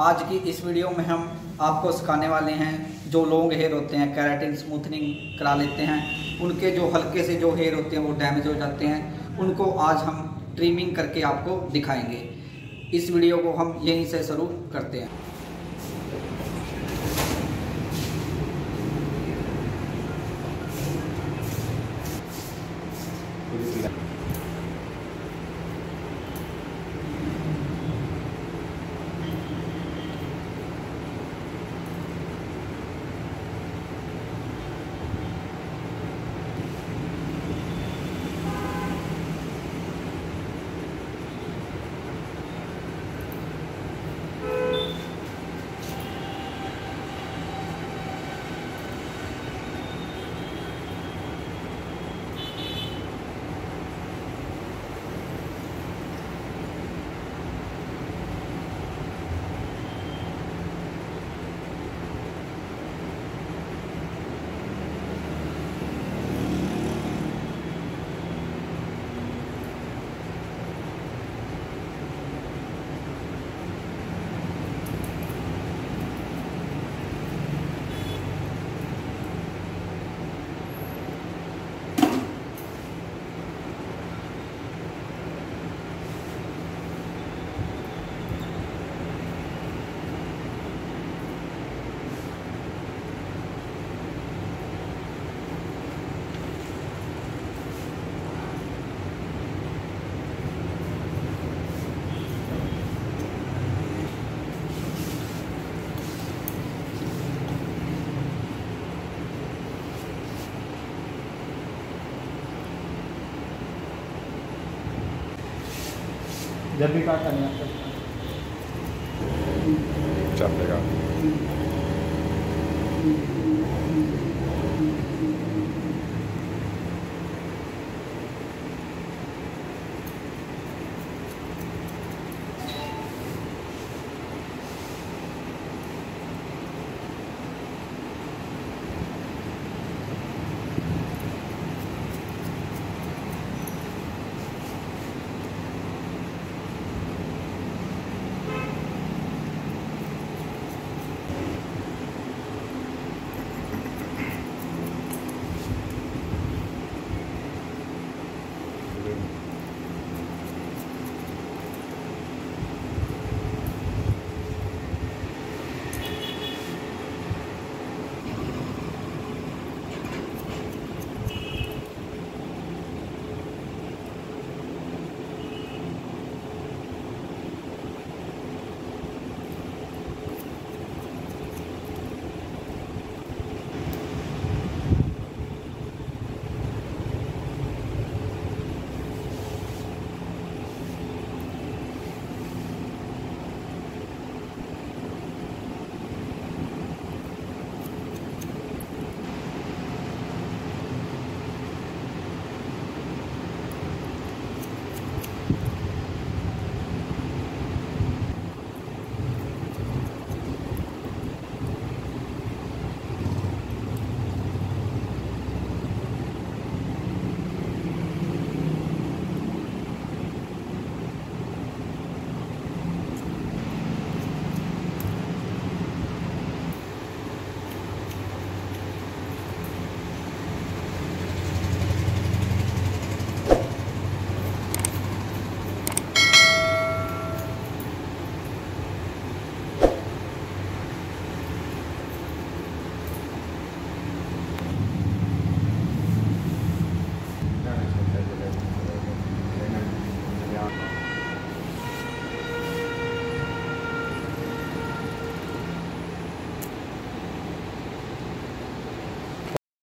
आज की इस वीडियो में हम आपको सिखाने वाले हैं जो लॉन्ग हेयर होते हैं केराटिन स्मूथनिंग करा लेते हैं, उनके जो हल्के से जो हेयर होते हैं वो डैमेज हो जाते हैं, उनको आज हम ट्रिमिंग करके आपको दिखाएंगे। इस वीडियो को हम यहीं से शुरू करते हैं। जब भी काट करना है चलेगा।